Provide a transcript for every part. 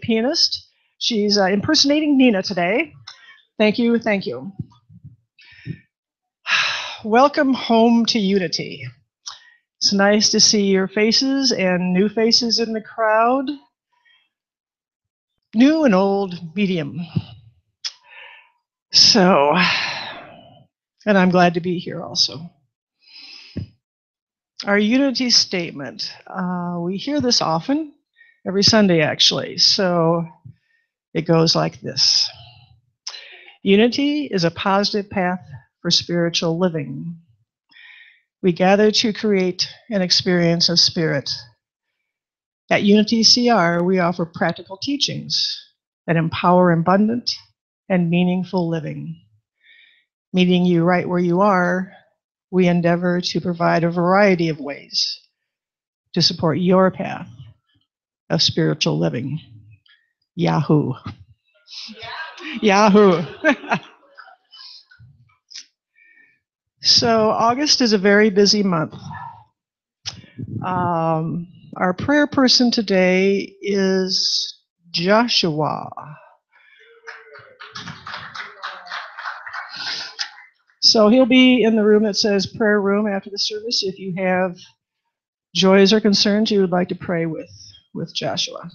pianist. She's impersonating Nina today. Thank you, thank you. Welcome home to Unity. It's nice to see your faces and new faces in the crowd. New and old, medium. So, and I'm glad to be here also. Our Unity statement, we hear this often, every Sunday actually, so it goes like this. Unity is a positive path for spiritual living. We gather to create an experience of spirit. At Unity CR, we offer practical teachings that empower abundant and meaningful living. Meeting you right where you are, we endeavor to provide a variety of ways to support your path of spiritual living. Yahoo! Yeah. Yahoo! So August is a very busy month. Our prayer person today is Joshua. So he'll be in the room that says prayer room after the service if you have joys or concerns you would like to pray with Joshua.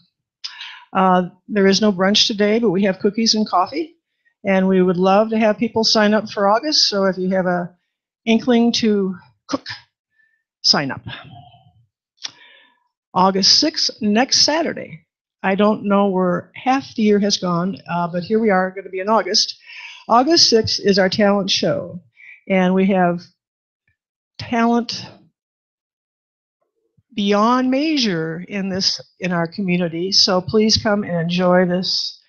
There is no brunch today, but we have cookies and coffee, and we would love to have people sign up for August. So if you have an inkling to cook, sign up. August 6th, next Saturday. I don't know where half the year has gone, but here we are going to be in August. August 6th is our talent show, and we have talent beyond measure in our community, so please come and enjoy this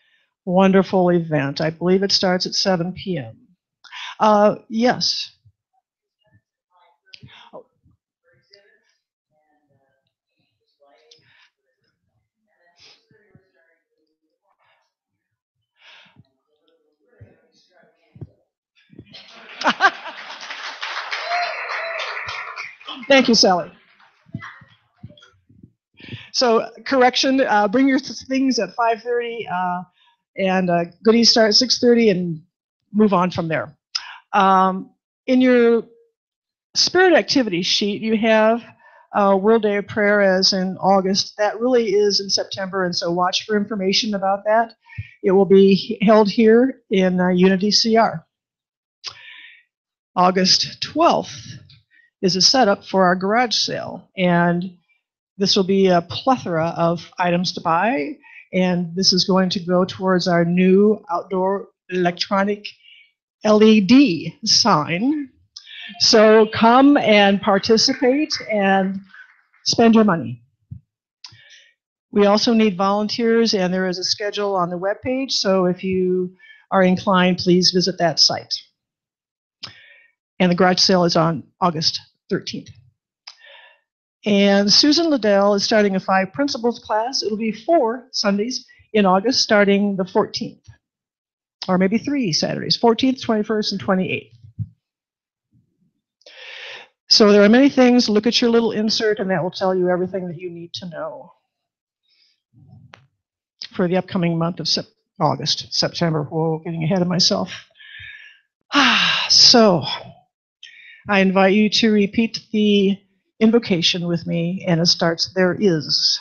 wonderful event. I believe it starts at 7 p.m. Yes. Oh. Thank you, Sally. So, correction, bring your things at 5:30, and goodies start at 6:30, and move on from there. In your spirit activity sheet, you have World Day of Prayer as in August. That really is in September, and so watch for information about that. It will be held here in Unity CR. August 12th is a setup for our garage sale, and this will be a plethora of items to buy, and this is going to go towards our new outdoor electronic LED sign. So come and participate and spend your money. We also need volunteers, and there is a schedule on the webpage, so if you are inclined, please visit that site. And the garage sale is on August 13th. And Susan Liddell is starting a 5 principles class. It'll be 4 Sundays in August, starting the 14th, or maybe 3 Saturdays, 14th, 21st, and 28th. So there are many things. Look at your little insert, and that will tell you everything that you need to know for the upcoming month of September. Whoa, getting ahead of myself. So, I invite you to repeat the invocation with me, and it starts, there is.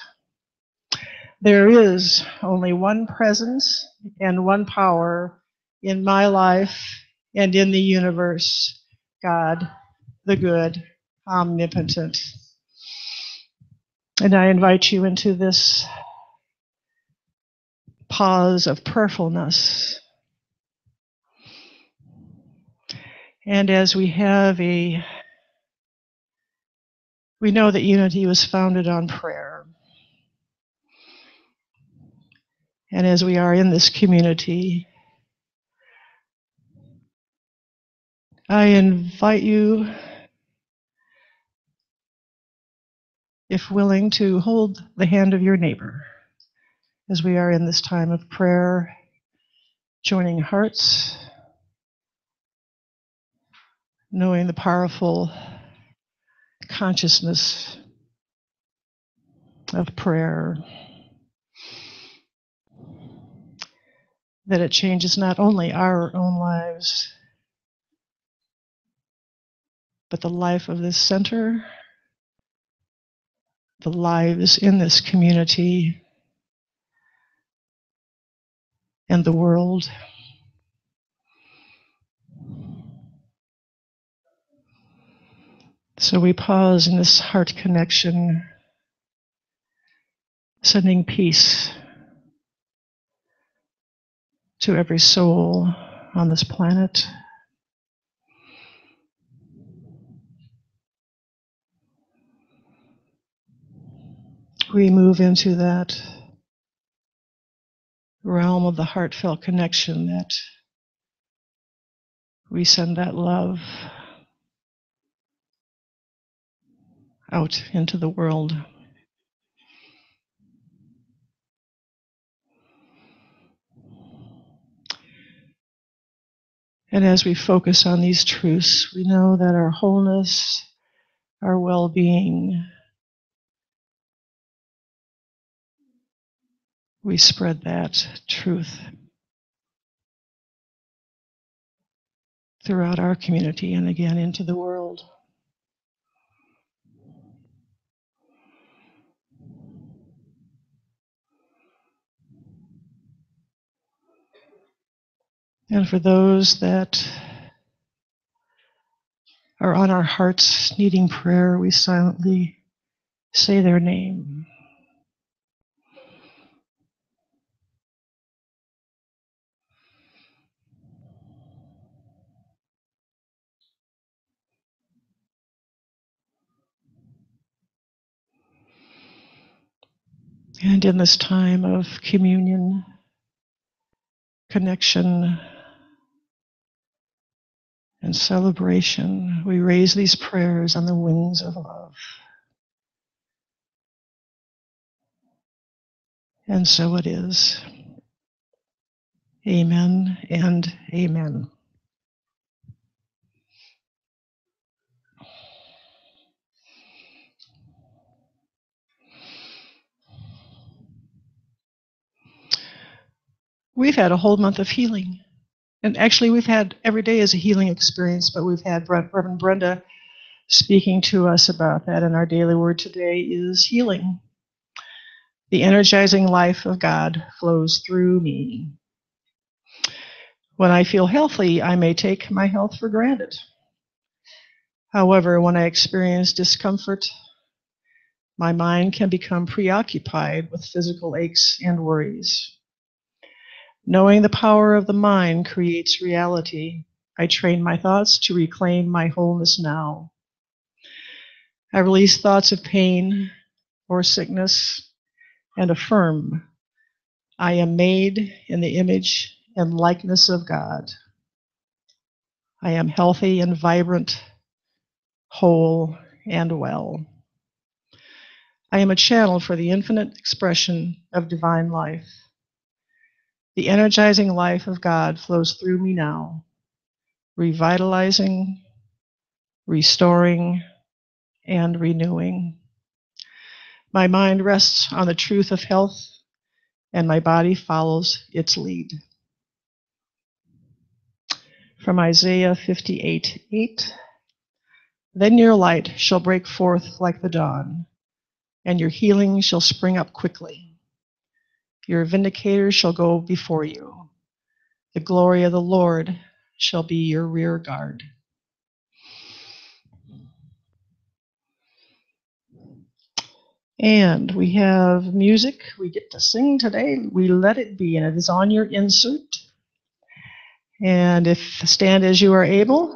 There is only one presence and one power in my life and in the universe, God, the good, omnipotent. And I invite you into this pause of prayerfulness. And as we have we know that Unity was founded on prayer. And as we are in this community, I invite you, if willing, to hold the hand of your neighbor as we are in this time of prayer, joining hearts, knowing the powerful consciousness of prayer. that it changes not only our own lives, but the life of this center, the lives in this community, and the world. So we pause in this heart connection, sending peace to every soul on this planet. We move into that realm of the heartfelt connection that we send that love out into the world. And as we focus on these truths, we know that our wholeness, our well-being, we spread that truth throughout our community and again into the world. And for those that are on our hearts needing prayer, we silently say their name. And in this time of communion, connection, and celebration, we raise these prayers on the wings of love. And so it is. Amen and amen. We've had a whole month of healing. And actually, we've had every day is a healing experience, but we've had Reverend Brenda speaking to us about that, and our daily word today is healing. The energizing life of God flows through me. When I feel healthy, I may take my health for granted. However, when I experience discomfort, my mind can become preoccupied with physical aches and worries. Knowing the power of the mind creates reality, I train my thoughts to reclaim my wholeness now. I release thoughts of pain or sickness and affirm, I am made in the image and likeness of God. I am healthy and vibrant, whole and well. I am a channel for the infinite expression of divine life. The energizing life of God flows through me now, revitalizing, restoring, and renewing. My mind rests on the truth of health, and my body follows its lead. From Isaiah 58:8, then your light shall break forth like the dawn, and your healing shall spring up quickly. Your vindicator shall go before you. The glory of the Lord shall be your rear guard. And we have music we get to sing today. We let it be, and it is on your insert. And if stand as you are able,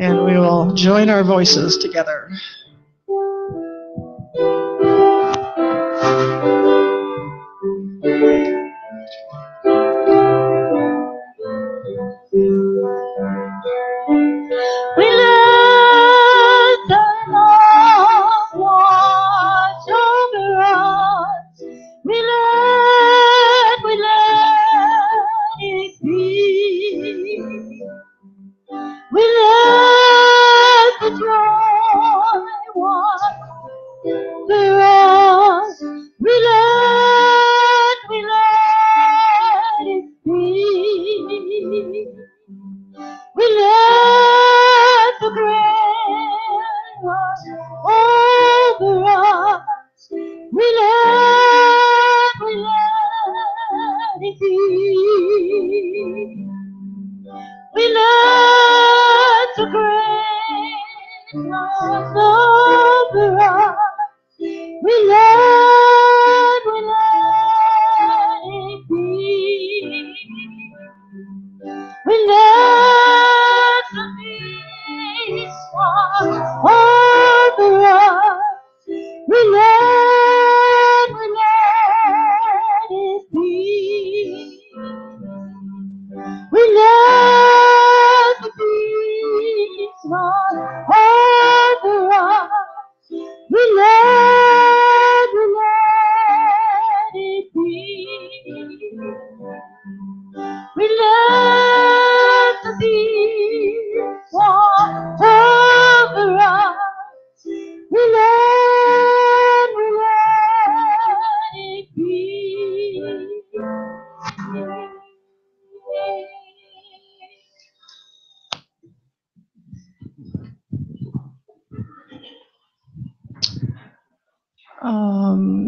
and we will join our voices together. We let the joy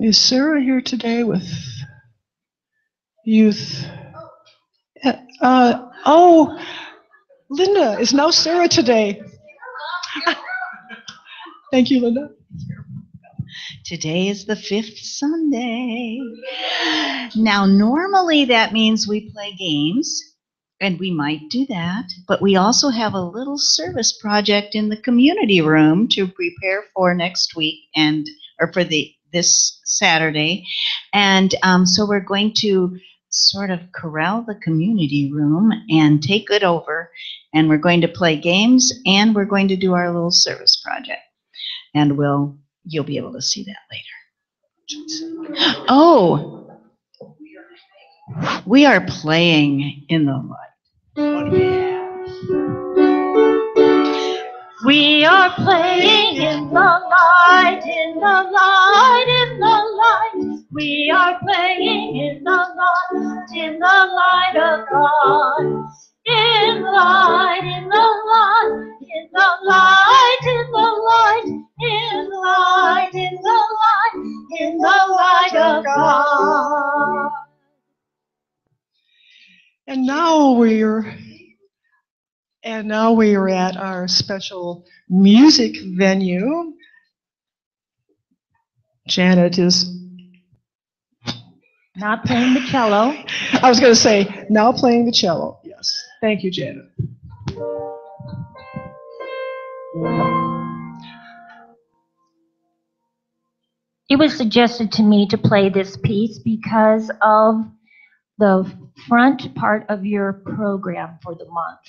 Is Sarah here today with youth? Oh, Linda, is now Sarah today. Thank you, Linda. Today is the 5th Sunday. Now, normally that means we play games, and we might do that, but we also have a little service project in the community room to prepare for next week and this Saturday. And so we're going to sort of corral the community room and take it over, and we're going to play games, and we're going to do our little service project, and you'll be able to see that later. Oh, we are playing in the light. We are playing in the light, in the light, in the light. We are playing in the light of God. In the light, in the light, in the light, in the light, in the light, in the light, in the light of God. And now we are at our special music venue. Janet is not playing the cello. I was going to say, now playing the cello. Yes. Thank you, Janet. It was suggested to me to play this piece because of the front part of your program for the month.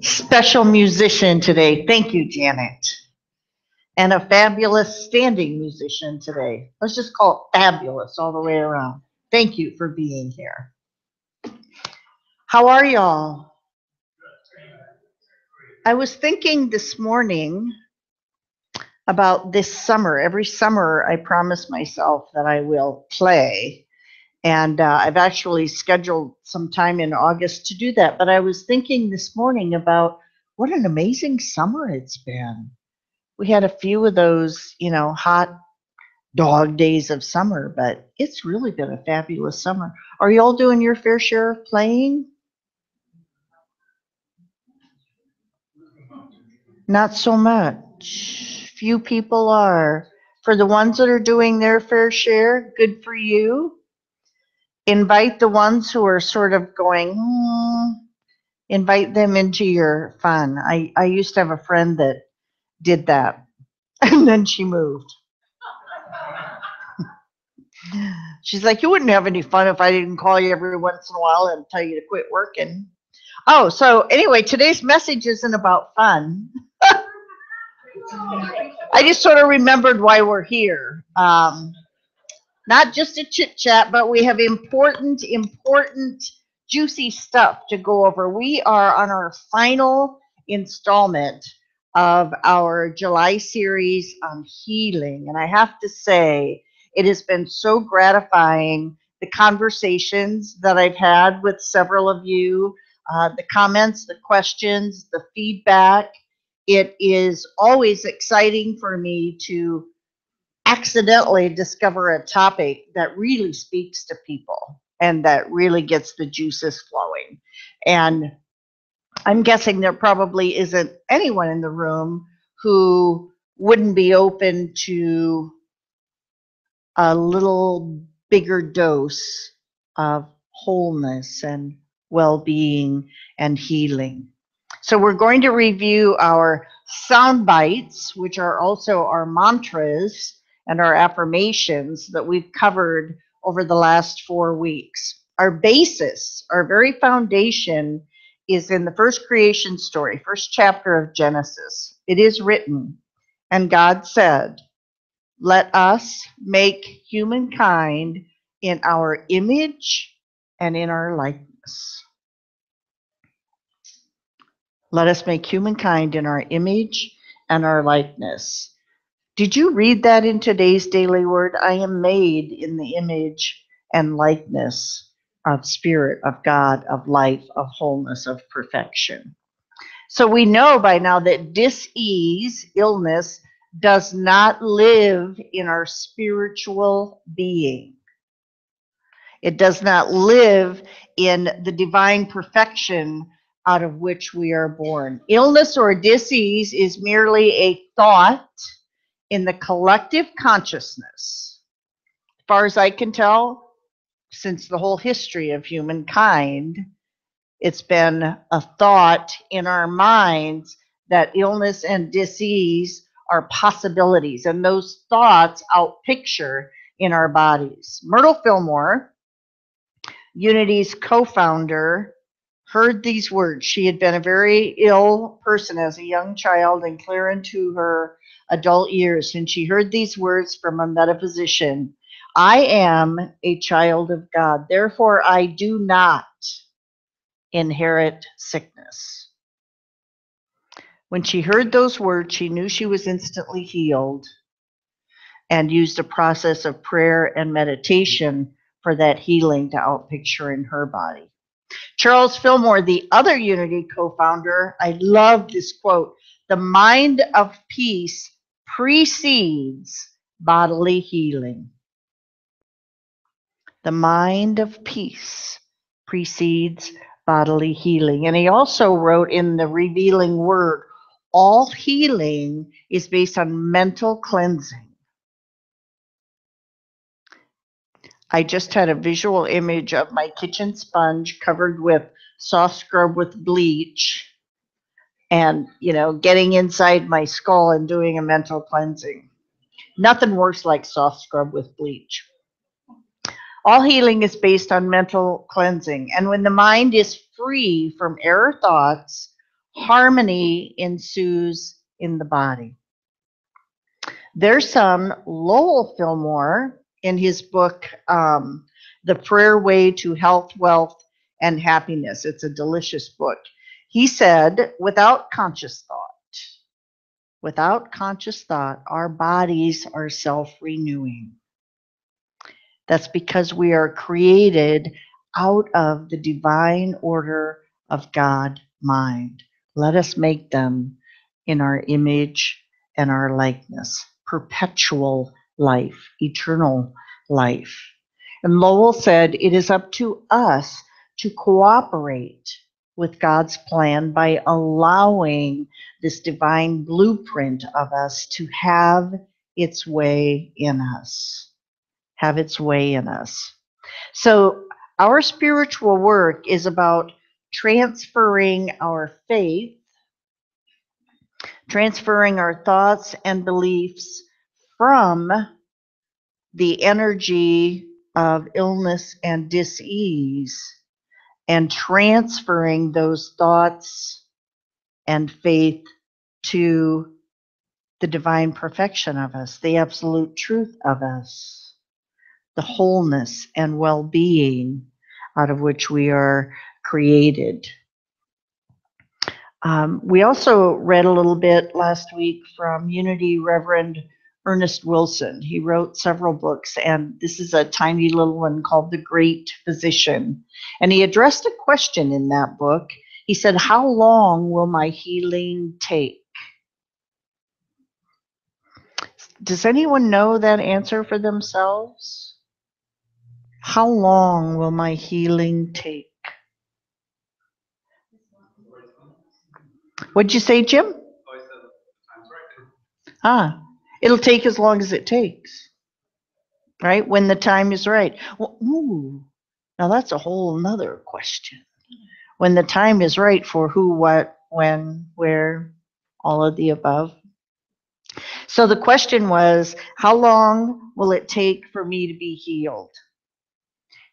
Special musician today. Thank you, Janet. and a fabulous standing musician today. Let's just call it fabulous all the way around. Thank you for being here. How are y'all? I was thinking this morning about this summer. Every summer I promise myself that I will play. And I've actually scheduled some time in August to do that. But I was thinking this morning about what an amazing summer it's been. We had a few of those, you know, hot dog days of summer, but it's really been a fabulous summer. Are you all doing your fair share of playing? Not so much. Few people are. For the ones that are doing their fair share, good for you. Invite the ones who are sort of going, invite them into your fun. I used to have a friend that did that, and then she moved. She's like, you wouldn't have any fun if I didn't call you every once in a while and tell you to quit working. Oh, so anyway, today's message isn't about fun. I just sort of remembered why we're here. Not just a chit chat, but we have important, juicy stuff to go over. We are on our final installment of our July series on healing. And I have to say, it has been so gratifying, the conversations that I've had with several of you, the comments, the questions, the feedback. It is always exciting for me to accidentally discover a topic that really speaks to people and that really gets the juices flowing. And I'm guessing there probably isn't anyone in the room who wouldn't be open to a little bigger dose of wholeness and well-being and healing. So we're going to review our sound bites, which are also our mantras and our affirmations that we've covered over the last 4 weeks. Our basis, our very foundation, is in the first creation story, first chapter of Genesis. It is written, and God said, let us make humankind in our image and in our likeness. Let us make humankind in our image and our likeness. Did you read that in today's daily word? I am made in the image and likeness of spirit, of God, of life, of wholeness, of perfection. So we know by now that dis-ease, illness, does not live in our spiritual being. It does not live in the divine perfection out of which we are born. Illness or disease is merely a thought in the collective consciousness. As far as I can tell, since the whole history of humankind, it's been a thought in our minds that illness and disease are possibilities, and those thoughts outpicture in our bodies. Myrtle Fillmore, Unity's co-founder, heard these words. She had been a very ill person as a young child and clear into her adult years, and she heard these words from a metaphysician. I am a child of God, therefore I do not inherit sickness. When she heard those words, she knew she was instantly healed and used a process of prayer and meditation for that healing to outpicture in her body. Charles Fillmore, the other Unity co-founder, I love this quote. The mind of peace precedes bodily healing. The mind of peace precedes bodily healing. And he also wrote in the Revealing Word, all healing is based on mental cleansing. I just had a visual image of my kitchen sponge covered with soft scrub with bleach, and, you know, getting inside my skull and doing a mental cleansing. Nothing works like soft scrub with bleach. All healing is based on mental cleansing. And when the mind is free from error thoughts, harmony ensues in the body. There's some Lowell Fillmore in his book, The Prayer Way to Health, Wealth, and Happiness. It's a delicious book. He said, without conscious thought, our bodies are self-renewing. That's because we are created out of the divine order of God mind. Let us make them in our image and our likeness. Perpetual life, eternal life. And Lowell said, it is up to us to cooperate with God's plan by allowing this divine blueprint of us to have its way in us. Have its way in us. So our spiritual work is about transferring our faith, transferring our thoughts and beliefs from the energy of illness and dis-ease, and transferring those thoughts and faith to the divine perfection of us, the absolute truth of us, the wholeness and well-being out of which we are created. We also read a little bit last week from Unity Reverend Ernest Wilson. He wrote several books, and this is a tiny little one called The Great Physician. And he addressed a question in that book. He said, how long will my healing take? Does anyone know that answer for themselves? How long will my healing take? What'd you say, Jim? Ah, it'll take as long as it takes, right? When the time is right. Well, ooh, now that's a whole nother question. When the time is right for who, what, when, where, all of the above. So the question was, how long will it take for me to be healed?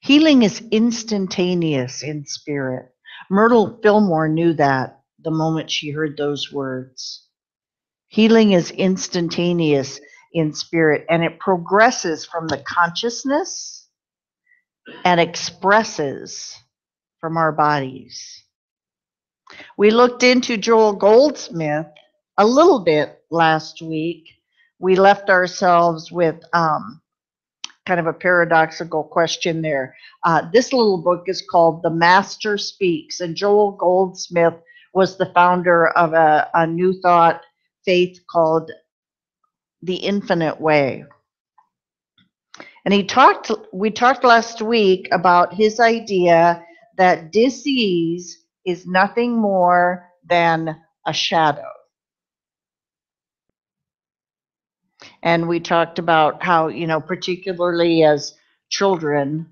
Healing is instantaneous in spirit. Myrtle Fillmore knew that the moment she heard those words. Healing is instantaneous in spirit, and it progresses from the consciousness and expresses from our bodies. We looked into Joel Goldsmith a little bit last week. We left ourselves with kind of a paradoxical question there. This little book is called The Master Speaks, and Joel Goldsmith was the founder of a New Thought faith called The Infinite Way. And we talked last week about his idea that disease is nothing more than a shadow. And we talked about how, you know, particularly as children,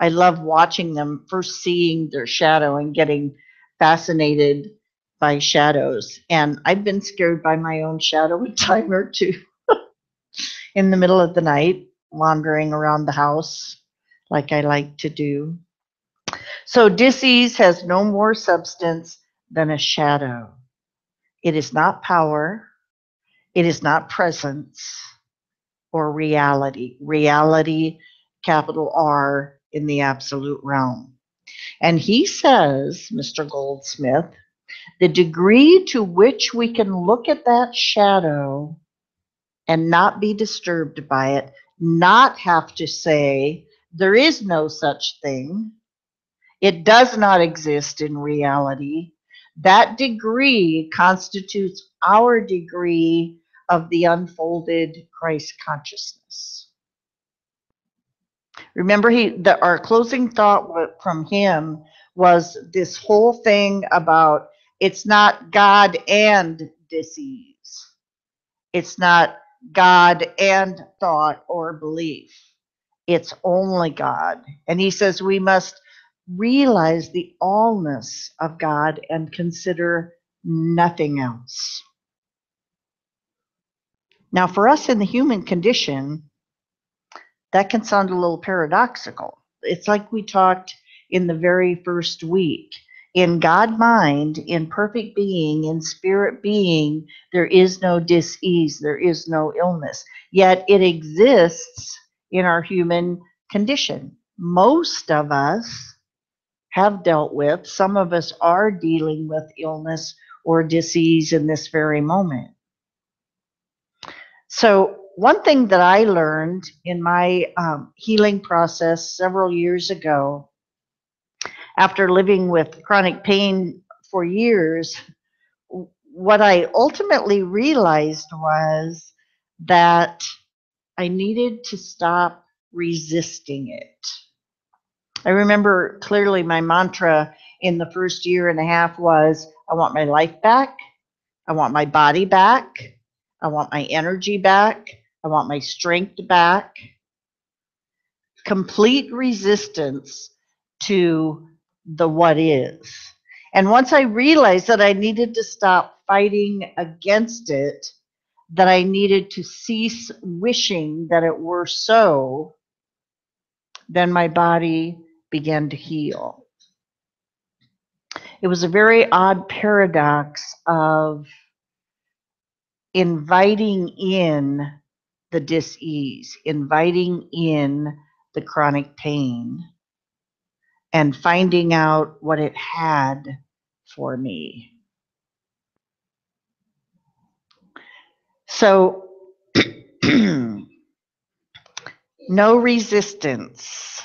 I love watching them first seeing their shadow and getting fascinated by shadows. And I've been scared by my own shadow a time or two in the middle of the night, wandering around the house like I like to do. So disease has no more substance than a shadow. It is not power. It is not presence or reality. Reality, capital R, in the absolute realm. And he says, Mr. Goldsmith, the degree to which we can look at that shadow and not be disturbed by it, not have to say, there is no such thing, it does not exist in reality, that degree constitutes our degree of the unfolded Christ consciousness. Remember, our closing thought from him was this whole thing about, it's not God and disease. It's not God and thought or belief. It's only God. And he says we must realize the allness of God and consider nothing else. Now, for us in the human condition, that can sound a little paradoxical. It's like we talked in the very first week. In God mind, in perfect being, in spirit being, there is no disease, there is no illness. Yet it exists in our human condition. Most of us have dealt with, some of us are dealing with illness or disease in this very moment. So one thing that I learned in my healing process several years ago, after living with chronic pain for years, what I ultimately realized was that I needed to stop resisting it. I remember clearly my mantra in the first year and a half was, I want my life back, I want my body back, I want my energy back, I want my strength back. Complete resistance to the what is. And once I realized that I needed to stop fighting against it, that I needed to cease wishing that it were so, then my body began to heal. It was a very odd paradox of inviting in the dis-ease, inviting in the chronic pain, and finding out what it had for me. So, no resistance.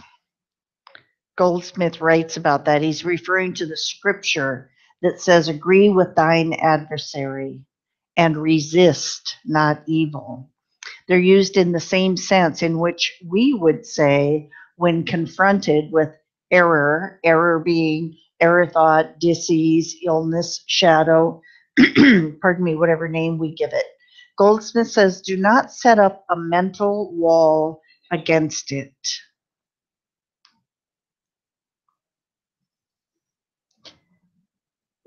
Goldsmith writes about that. He's referring to the scripture that says, agree with thine adversary and resist not evil. They're used in the same sense in which we would say when confronted with error, error being error thought, disease, illness, shadow, pardon me, whatever name we give it. Goldsmith says, do not set up a mental wall against it.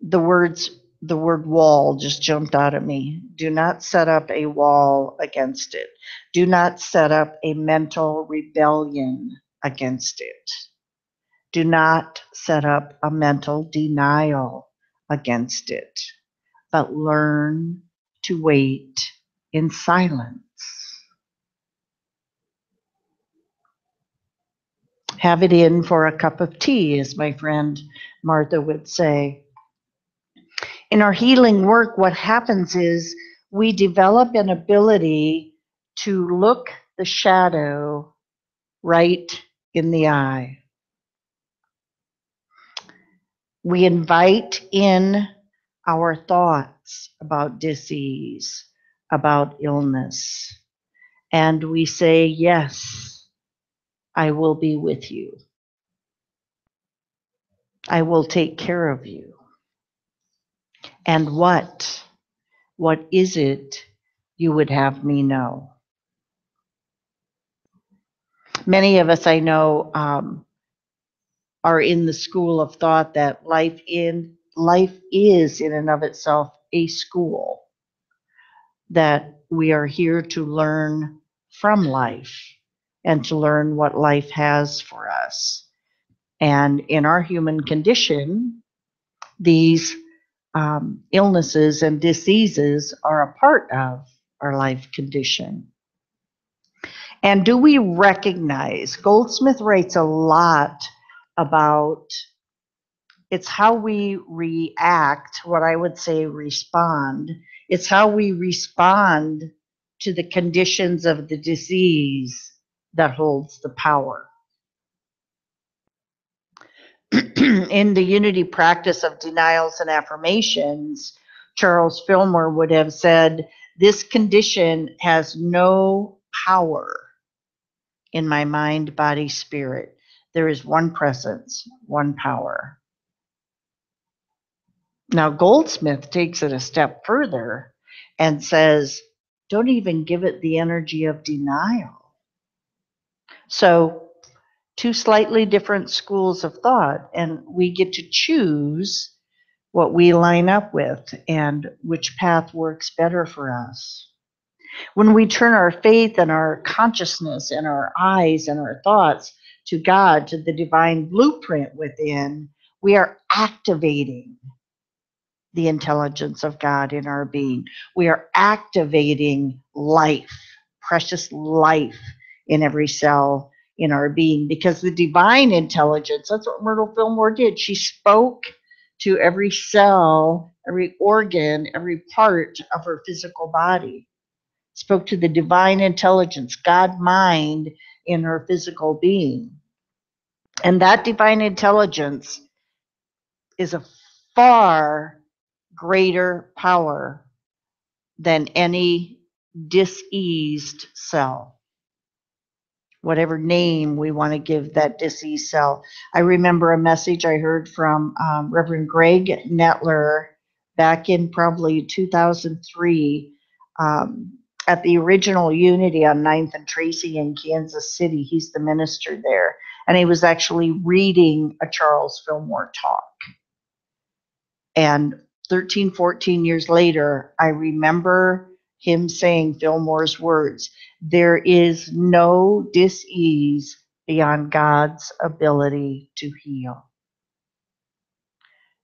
The word wall just jumped out at me. Do not set up a wall against it. Do not set up a mental rebellion against it. Do not set up a mental denial against it, but learn to wait in silence. Have it in for a cup of tea, as my friend Martha would say. In our healing work, what happens is we develop an ability to look the shadow right in the eye. We invite in our thoughts about disease, about illness, and we say, yes, I will be with you. I will take care of you. And what is it you would have me know? Many of us, I know, are in the school of thought that life is in and of itself a school, that we are here to learn from life and to learn what life has for us. And in our human condition, these illnesses and diseases are a part of our life condition. And do we recognize? Goldsmith writes a lot about it's how we react, what I would say respond. It's how we respond to the conditions of the disease that holds the power. In the unity practice of denials and affirmations, Charles Fillmore would have said, this condition has no power in my mind, body, spirit. There is one presence, one power. Now, Goldsmith takes it a step further and says, don't even give it the energy of denial. So, two slightly different schools of thought, and we get to choose what we line up with and which path works better for us. When we turn our faith and our consciousness and our eyes and our thoughts to God, to the divine blueprint within, We are activating the intelligence of God in our being. We are activating life, precious life in every cell in our being, because the divine intelligence, that's what Myrtle Fillmore did. She spoke to every cell, every organ, every part of her physical body. Spoke to the divine intelligence, God mind in her physical being. And that divine intelligence is a far greater power than any diseased cell, whatever name we want to give that diseased cell. I remember a message I heard from Reverend Greg Nettler back in probably 2003 at the original Unity on 9th and Tracy in Kansas City. He's the minister there. And he was actually reading a Charles Fillmore talk. And 13, 14 years later, I remember him saying Fillmore's words, "There is no disease beyond God's ability to heal."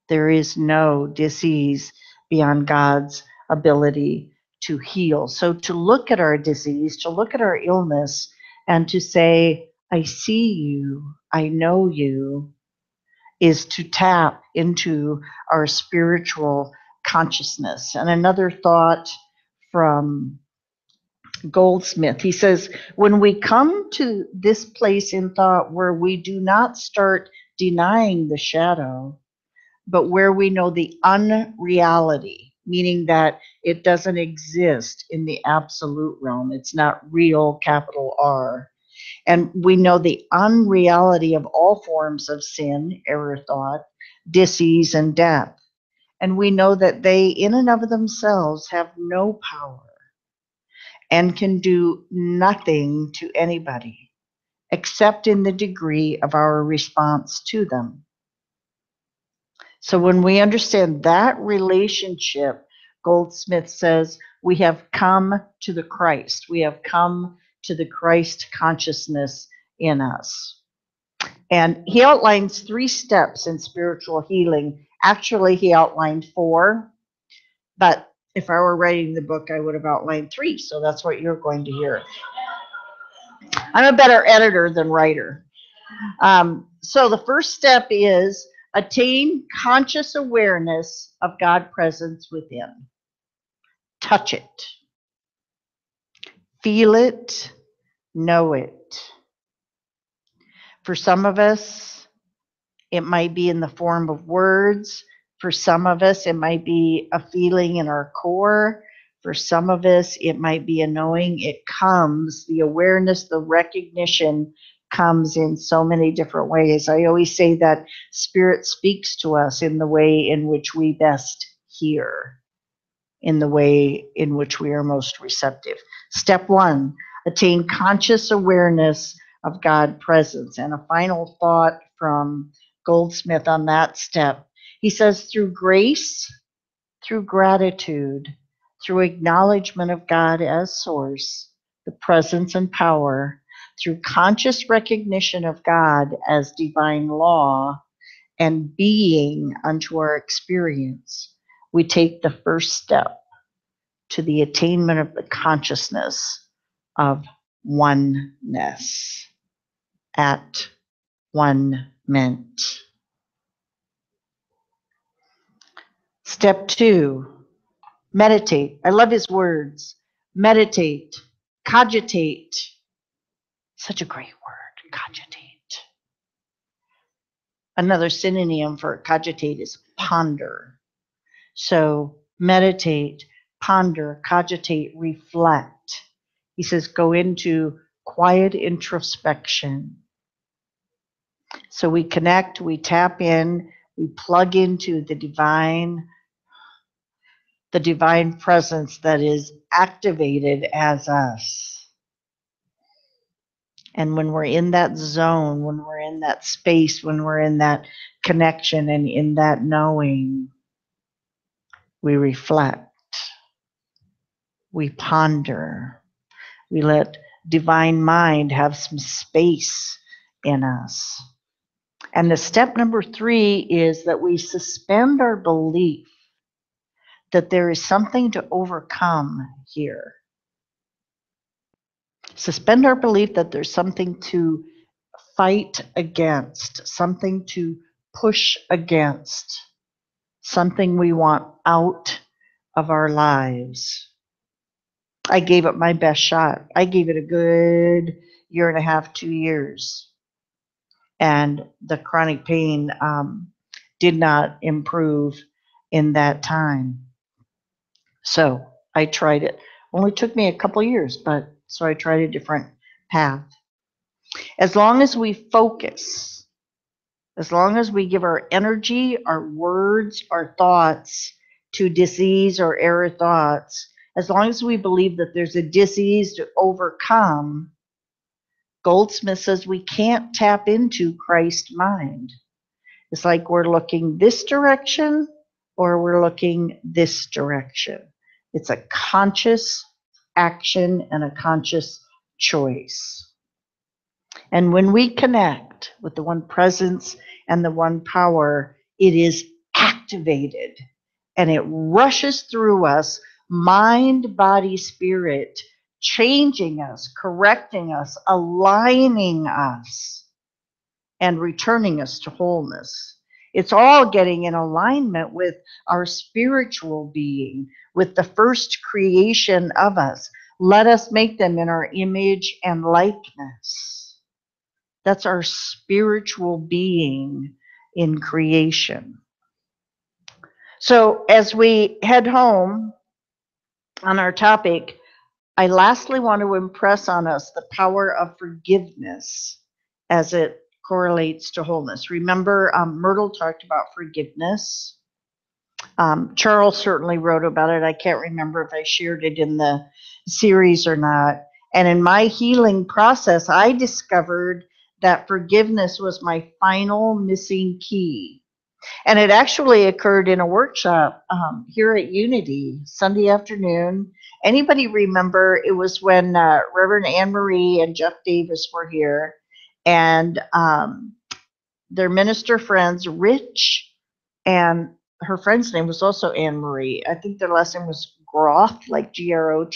There is no disease beyond God's ability to heal. So to look at our disease, to look at our illness, and to say, "I see you, I know you," is to tap into our spiritual consciousness. And another thought from Goldsmith, he says, when we come to this place in thought where we do not start denying the shadow, but where we know the unreality, meaning that it doesn't exist in the absolute realm, it's not real, capital R, and we know the unreality of all forms of sin, error thought, disease, and death. And we know that they, in and of themselves, have no power and can do nothing to anybody, except in the degree of our response to them. So when we understand that relationship, Goldsmith says, we have come to the Christ. We have come to the Christ consciousness in us. And he outlines 3 steps in spiritual healing. Actually, he outlined 4, but if I were writing the book, I would have outlined 3, so that's what you're going to hear. I'm a better editor than writer. So the first step is attain conscious awareness of God's presence within. Touch it. Feel it, know it. For some of us, it might be in the form of words. For some of us, it might be a feeling in our core. For some of us, it might be a knowing. It comes, the awareness, the recognition comes in so many different ways. I always say that Spirit speaks to us in the way in which we best hear, in the way in which we are most receptive. Step 1, attain conscious awareness of God's presence. And a final thought from Goldsmith on that step. He says, through grace, through gratitude, through acknowledgement of God as source, the presence and power, through conscious recognition of God as divine law and being unto our experience, we take the first step to the attainment of the consciousness of oneness, at one-ment. Step 2, meditate. I love his words. Meditate, cogitate. Such a great word, cogitate. Another synonym for cogitate is ponder. So meditate, ponder, cogitate, reflect. He says, go into quiet introspection. So we connect, we tap in, we plug into the divine presence that is activated as us. And when we're in that zone, when we're in that space, when we're in that connection and in that knowing, we reflect, we ponder, we let divine mind have some space in us. And the step number 3 is that we suspend our belief that there is something to overcome here. Suspend our belief that there's something to fight against, something to push against, something we want out of our lives. I gave it my best shot. I gave it a good year and a half, 2 years. And the chronic pain did not improve in that time. So I tried it. Only took me a couple years, but so I tried a different path. As long as we focus, as long as we give our energy, our words, our thoughts to disease or error thoughts, as long as we believe that there's a disease to overcome, Goldsmith says we can't tap into Christ's mind. It's like we're looking this direction or we're looking this direction. It's a conscious action and a conscious choice. And when we connect with the one presence and the one power, it is activated and it rushes through us, mind, body, spirit, changing us, correcting us, aligning us, and returning us to wholeness. It's all getting in alignment with our spiritual being, with the first creation of us. Let us make them in our image and likeness. That's our spiritual being in creation. So as we head home on our topic, I lastly want to impress on us the power of forgiveness as it correlates to wholeness. Remember, Myrtle talked about forgiveness. Charles certainly wrote about it. I can't remember if I shared it in the series or not. And in my healing process, I discovered that forgiveness was my final missing key. And it actually occurred in a workshop here at Unity Sunday afternoon. Anybody remember? It was when Reverend Anne Marie and Jeff Davis were here, and their minister friends, Rich, and her friend's name was also Anne Marie. I think their last name was Groth, like Groth.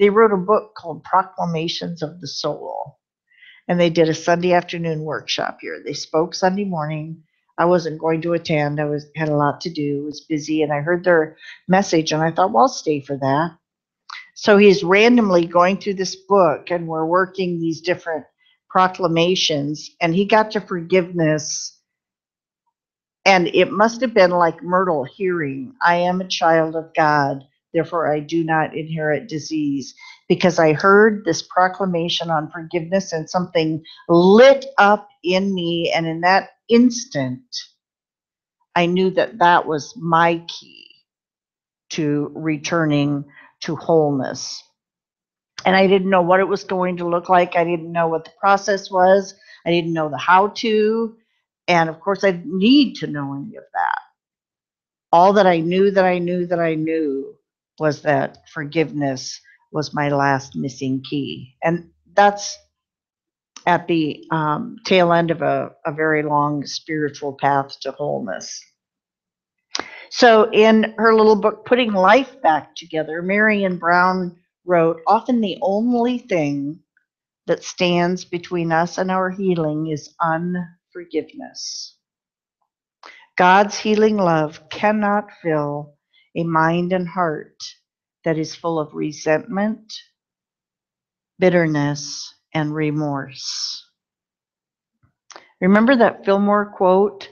They wrote a book called Proclamations of the Soul, and they did a Sunday afternoon workshop here. They spoke Sunday morning. I wasn't going to attend. I had a lot to do. I was busy, and I heard their message, and I thought, well, I'll stay for that. So he's randomly going through this book, and we're working these different proclamations, and he got to forgiveness, and it must have been like Myrtle hearing, I am a child of God, therefore I do not inherit disease, because I heard this proclamation on forgiveness, and something lit up in me, and in that instant, I knew that that was my key to returning to wholeness. And I didn't know what it was going to look like. I didn't know what the process was. I didn't know the how to. And of course, I didn't need to know any of that. All that I knew that I knew that I knew was that forgiveness was my last missing key. And that's at the tail end of a very long spiritual path to wholeness. So in her little book, Putting Life Back Together, Marian Brown wrote, often the only thing that stands between us and our healing is unforgiveness. God's healing love cannot fill a mind and heart that is full of resentment, bitterness, and remorse. Remember that Fillmore quote,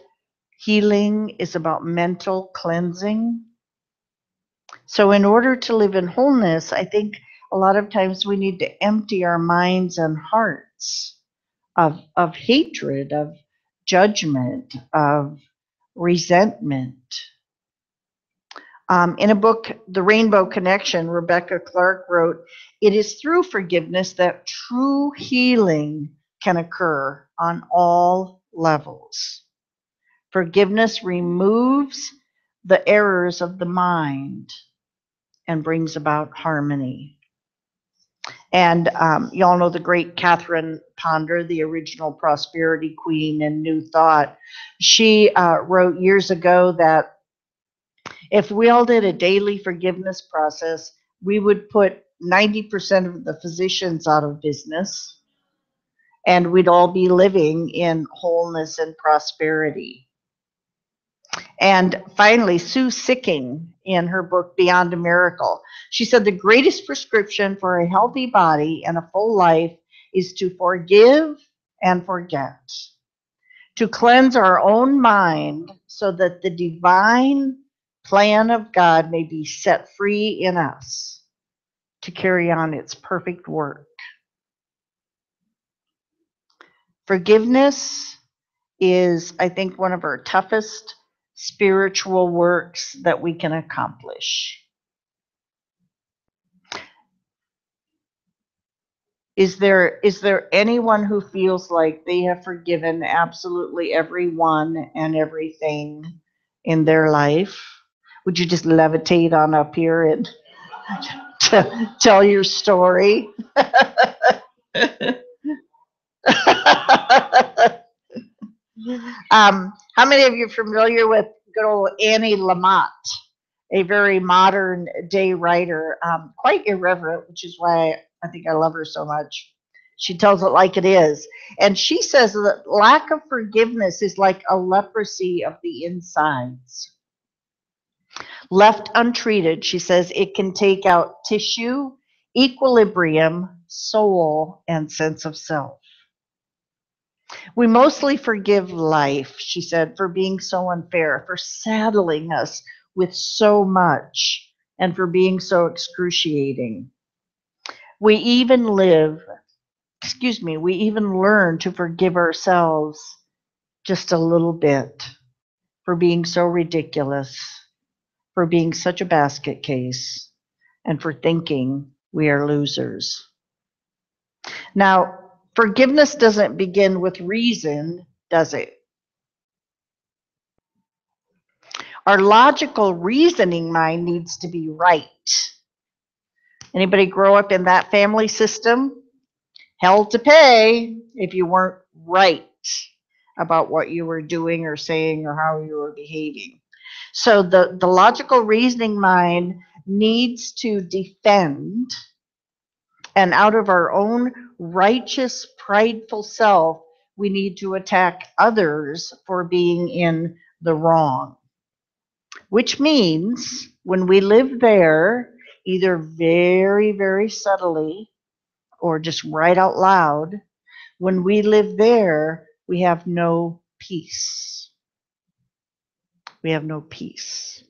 healing is about mental cleansing. So in order to live in wholeness, I think a lot of times we need to empty our minds and hearts of hatred, of judgment, of resentment. In a book, The Rainbow Connection, Rebecca Clark wrote, it is through forgiveness that true healing can occur on all levels. Forgiveness removes the errors of the mind and brings about harmony. And y'all know the great Catherine Ponder, the original prosperity queen and New Thought. She wrote years ago that if we all did a daily forgiveness process, we would put 90% of the physicians out of business, and we'd all be living in wholeness and prosperity. And finally, Sue Sicking, in her book Beyond a Miracle, she said the greatest prescription for a healthy body and a full life is to forgive and forget, to cleanse our own mind so that the divine plan of God may be set free in us to carry on its perfect work. Forgiveness is, I think, one of our toughest spiritual works that we can accomplish. Is there anyone who feels like they have forgiven absolutely everyone and everything in their life? Would you just levitate on up here and tell your story? How many of you are familiar with good old Annie Lamott, a very modern day writer, quite irreverent, which is why I think I love her so much. She tells it like it is. And she says that lack of forgiveness is like a leprosy of the insides. Left untreated, she says, it can take out tissue, equilibrium, soul, and sense of self. We mostly forgive life, she said, for being so unfair, for saddling us with so much, and for being so excruciating. We even learn to forgive ourselves just a little bit for being so ridiculous, for being such a basket case, and for thinking we are losers. Now, forgiveness doesn't begin with reason, does it? Our logical reasoning mind needs to be right. Anybody grow up in that family system? Hell to pay if you weren't right about what you were doing or saying or how you were behaving. So the logical reasoning mind needs to defend, and out of our own righteous, prideful self, we need to attack others for being in the wrong. Which means when we live there, either very, very subtly or just right out loud, when we live there, we have no peace. We have no peace.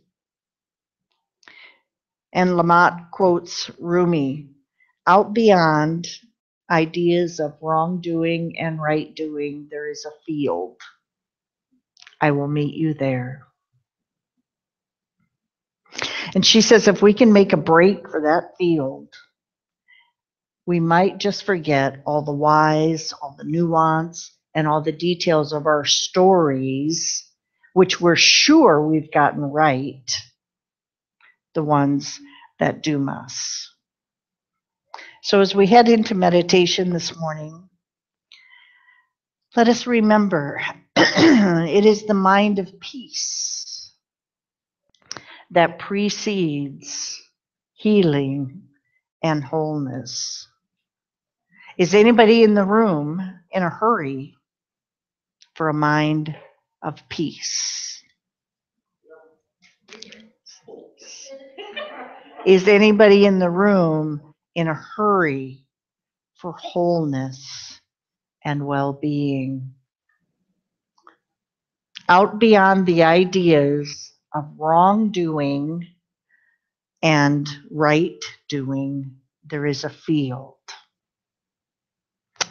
And Lamott quotes Rumi, "Out beyond ideas of wrongdoing and right doing, there is a field. I will meet you there." And she says if we can make a break for that field, we might just forget all the whys, all the nuance, and all the details of our stories, which we're sure we've gotten right, the ones that doom us. So as we head into meditation this morning, let us remember it is the mind of peace that precedes healing and wholeness. Is anybody in the room in a hurry for a mind of peace? Is anybody in the room in a hurry for wholeness and well-being? Out beyond the ideas of wrongdoing and right doing, there is a field.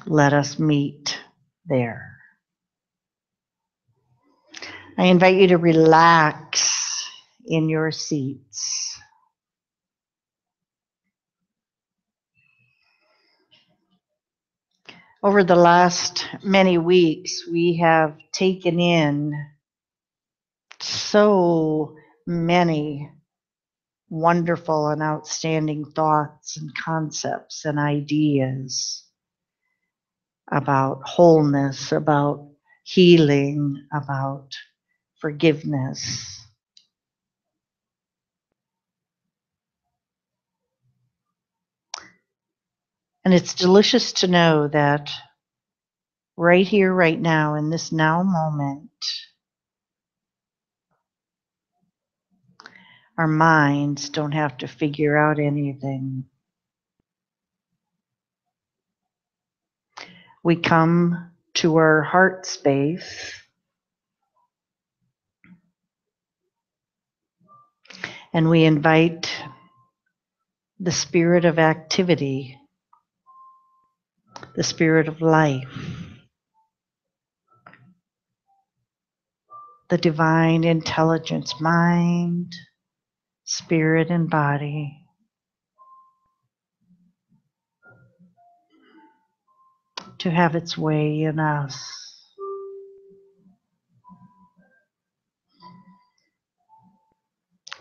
Let us meet there. I invite you to relax in your seats. Over the last many weeks, we have taken in so many wonderful and outstanding thoughts and concepts and ideas about wholeness, about healing, about forgiveness. And it's delicious to know that right here, right now, in this now moment, our minds don't have to figure out anything. We come to our heart space, and we invite the spirit of activity, the spirit of life, the divine intelligence, mind, spirit, and body, to have its way in us.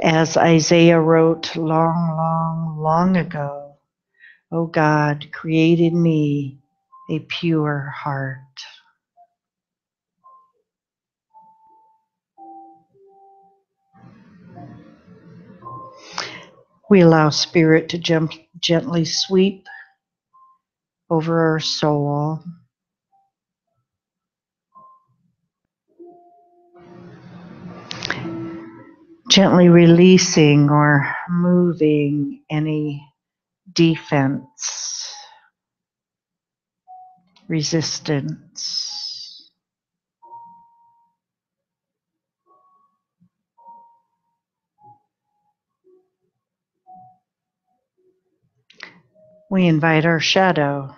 As Isaiah wrote long, long, long ago, "O God, create in me a pure heart." We allow spirit to gently sweep over our soul. Gently releasing or moving any defense, resistance. We invite our shadow.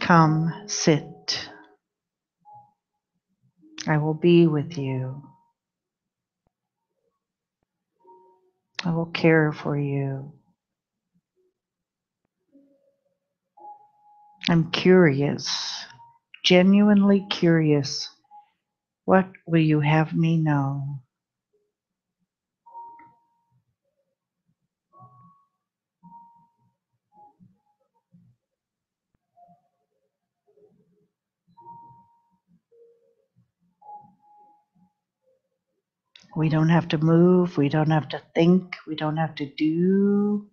Come sit. I will be with you. I will care for you. I'm curious, genuinely curious. What will you have me know? We don't have to move, we don't have to think, we don't have to do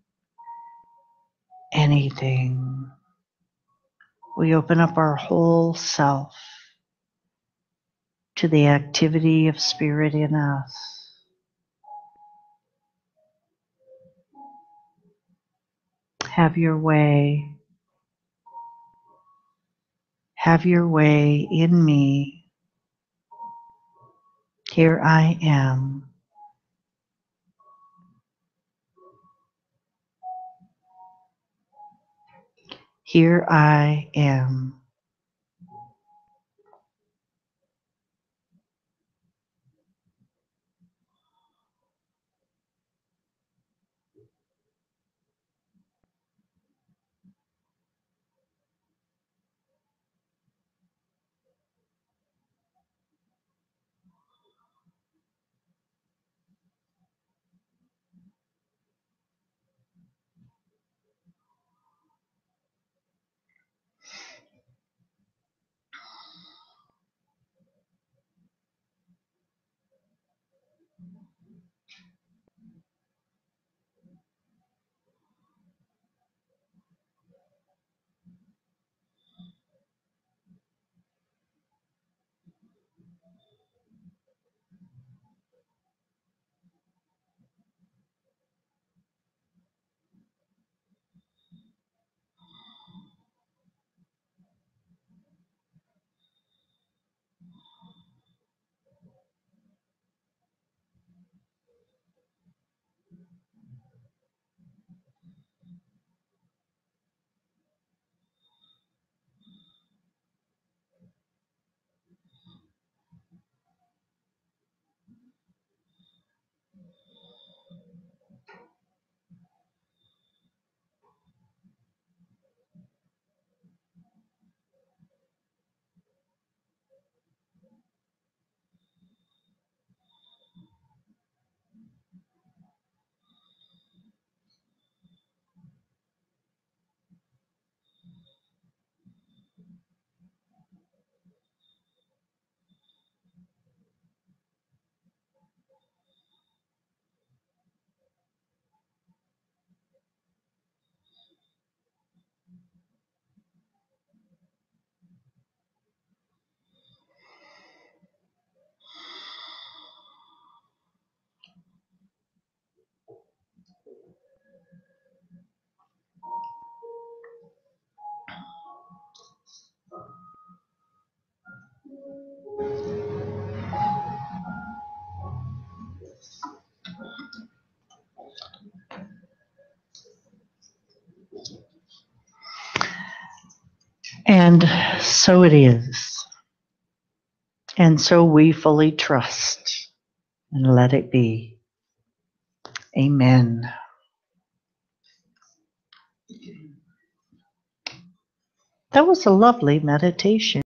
anything. We open up our whole self to the activity of spirit in us. Have your way. Have your way in me. Here I am. Here I am. And so it is. And so we fully trust and let it be. Amen. That was a lovely meditation.